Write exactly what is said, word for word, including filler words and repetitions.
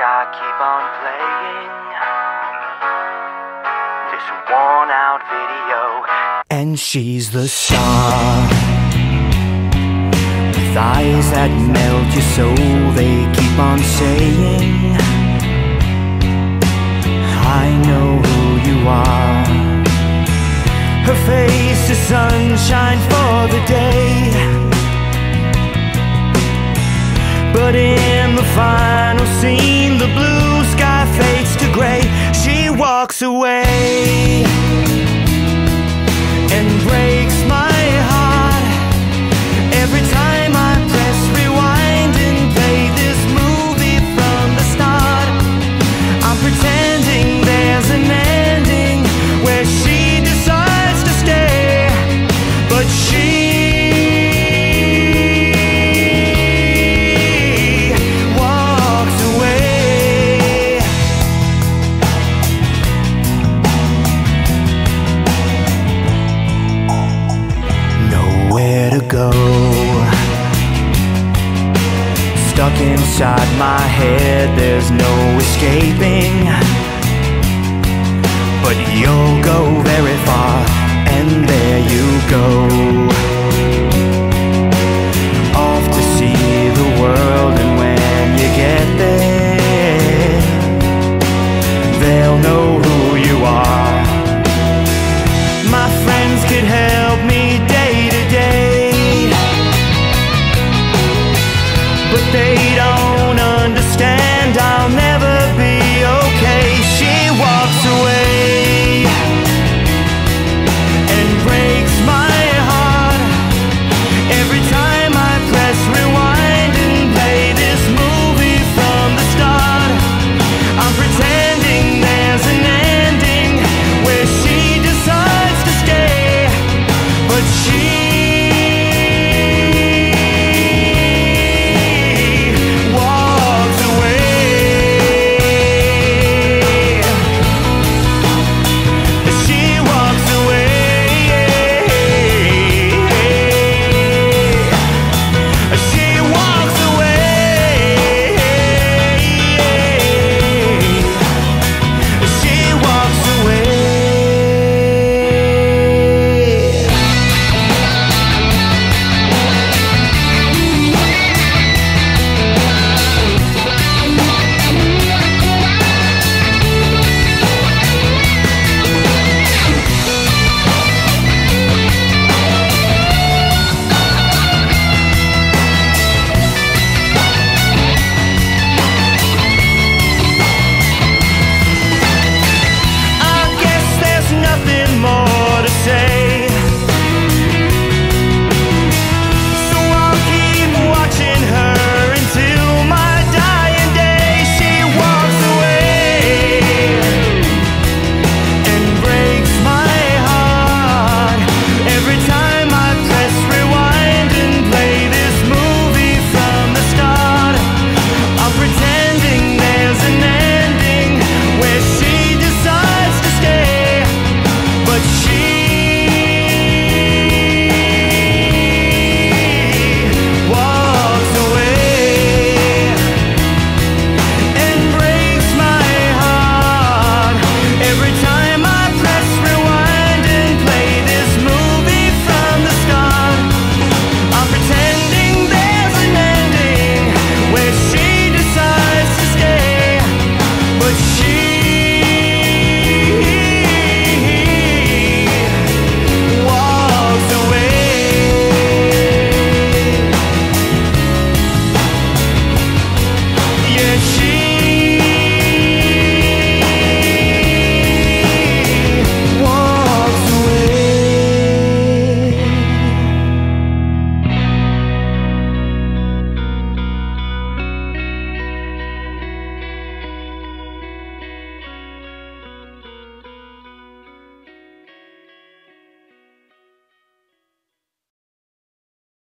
I keep on playing this worn out video. And she's the star with eyes that melt your soul. They keep on saying I know who you are. Her face is sunshine for the day, but in the final scene, the blue sky fades to gray. She walks away and breaks my heart every time I press rewind and play this movie from the start. I'm pretending there's an ending where she decides to stay, but she go. Stuck inside my head, there's no escaping, but you'll go